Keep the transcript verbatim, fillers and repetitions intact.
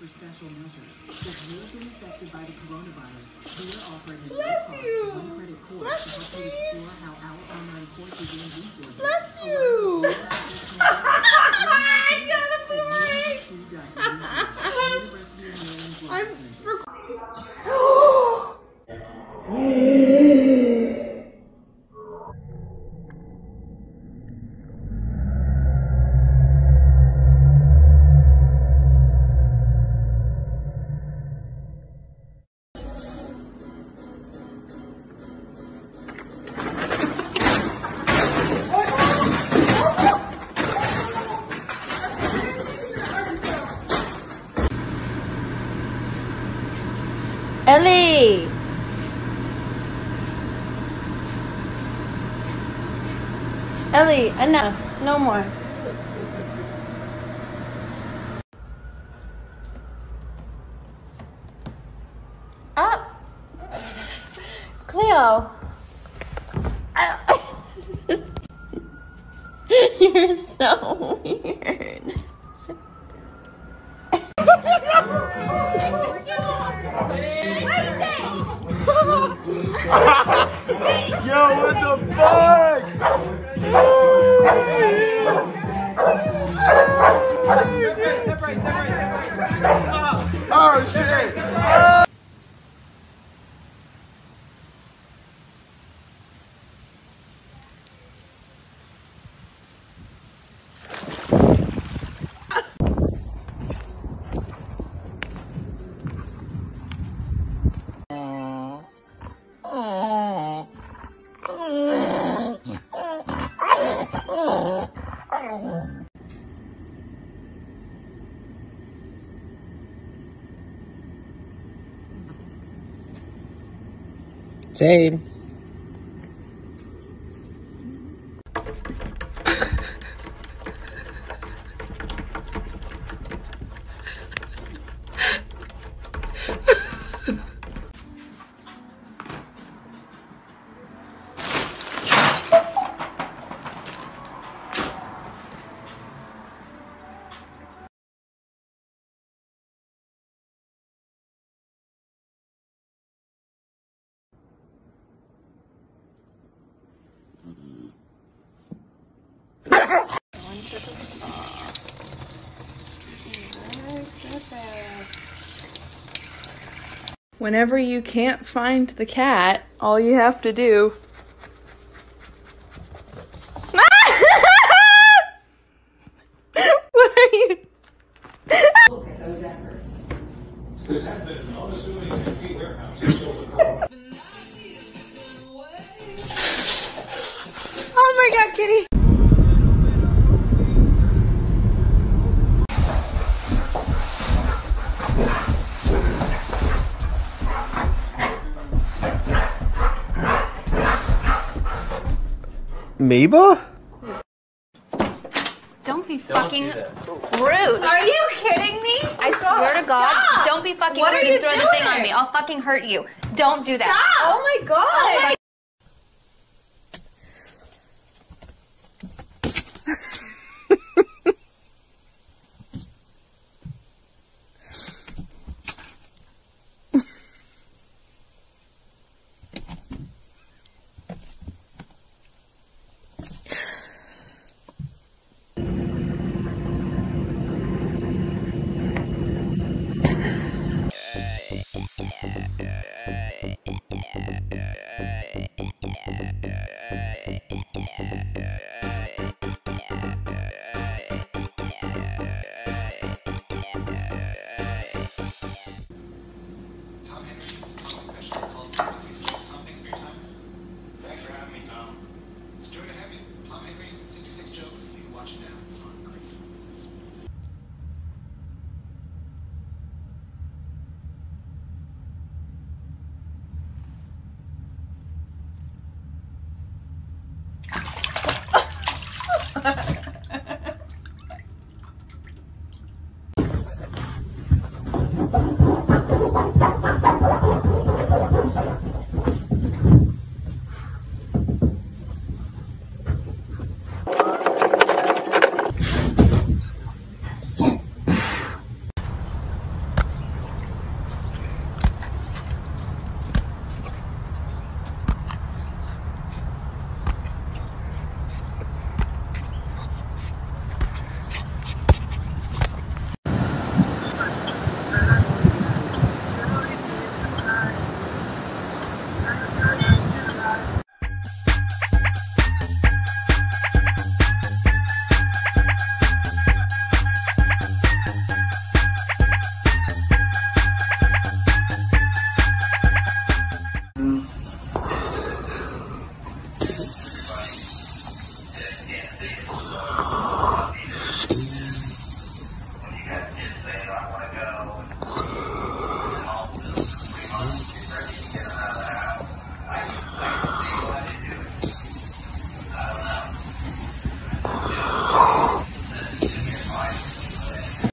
for special measures. If you've been affected by the coronavirus, we are offering a one credit course to help you explore how our online courses and resources. Bless you! I got a boy! I'm recording. Ellie! Ellie, enough. No more. Up! Cleo! You're so weird. Yo, what the fuck? Oh shit! Oh. Jade. Whenever you can't find the cat, all you have to do What are you? Look at those efforts. This happened in unassuming empty warehouses over the world. Oh my god, kitty! Mabel? Don't be fucking rude. Are you kidding me? I swear to God, don't be fucking rude and throw the thing on me. I'll fucking hurt you. Don't do that. Stop. Oh my God. Oh my